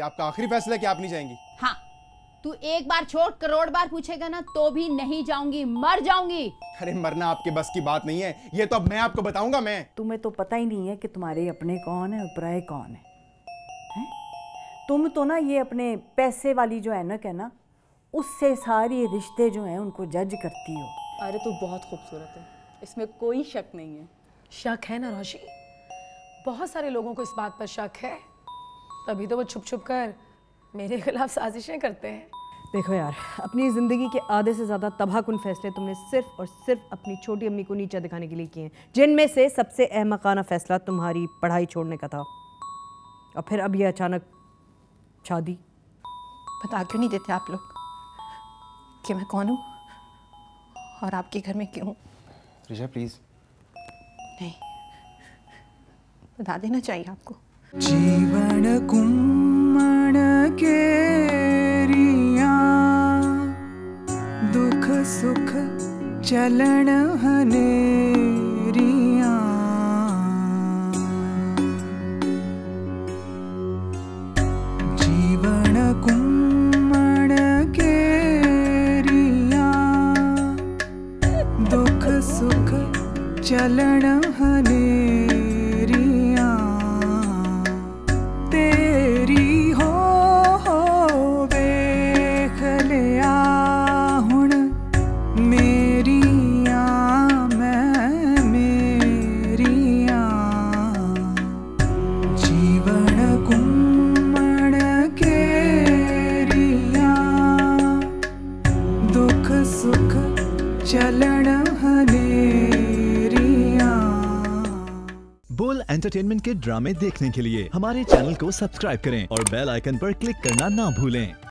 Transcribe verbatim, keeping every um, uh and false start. जाएगी, आपका आखिरी फैसला कि आप नहीं जाएंगी? हाँ, तू एक बार छोड़ करोड़ बार पूछेगा ना तो भी नहीं जाऊंगी, मर जाऊंगी। अरे मरना आपके बस की बात नहीं है, ये तो अब मैं आपको बताऊंगा मैं। तुम्हें तो पता ही नहीं है कि तुम्हारे अपने कौन है और पराये कौन है, है? तुम तो ना ये अपने पैसे वाली जो ऐनक है ना, उससे सारे रिश्ते जो हैं उनको जज करती हो। अरे तू बहुत खूबसूरत है, इसमें कोई शक नहीं है। शक है ना रोशी, बहुत सारे लोगों को इस बात पर शक है, तभी तो वो छुप छुप कर मेरे खिलाफ साजिशें करते हैं। देखो यार, अपनी ज़िंदगी के आधे से ज़्यादा तबाहकुन फैसले तुमने सिर्फ और सिर्फ अपनी छोटी अम्मी को नीचा दिखाने के लिए किए हैं, जिनमें से सबसे अहमकाना फैसला तुम्हारी पढ़ाई छोड़ने का था। और फिर अब ये अचानक शादी। बता क्यों नहीं देते आप लोग कि मैं कौन हूँ और आपके घर में क्यों हूँ? रिशा प्लीज़। नहीं, बता देना चाहिए आपको। जीवन कुम्मण केरिया दुख सुख चलन हनेरिया जीवन कुम्मण केरिया दुख सुख चलन हने बोल एंटरटेनमेंट के ड्रामे देखने के लिए हमारे चैनल को सब्सक्राइब करें और बेल आइकन पर क्लिक करना ना भूलें।